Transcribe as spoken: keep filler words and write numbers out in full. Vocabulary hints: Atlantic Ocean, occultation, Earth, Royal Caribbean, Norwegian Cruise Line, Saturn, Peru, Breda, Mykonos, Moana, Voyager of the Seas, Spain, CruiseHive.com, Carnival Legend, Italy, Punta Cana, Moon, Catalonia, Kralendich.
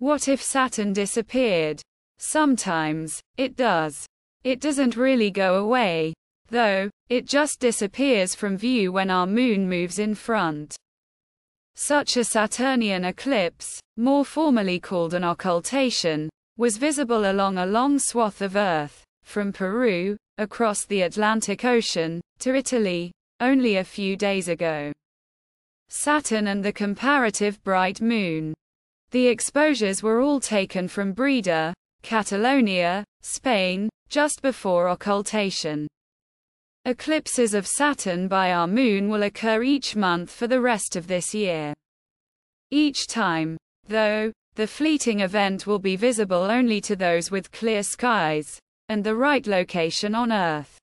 What if Saturn disappeared? Sometimes, it does. It doesn't really go away, though. It just disappears from view when our moon moves in front. Such a Saturnian eclipse, more formally called an occultation, was visible along a long swath of Earth, from Peru, across the Atlantic Ocean, to Italy, only a few days ago. Saturn and the comparative bright moon. The exposures were all taken from Breda, Catalonia, Spain, just before occultation. Eclipses of Saturn by our moon will occur each month for the rest of this year. Each time, though, the fleeting event will be visible only to those with clear skies and the right location on Earth.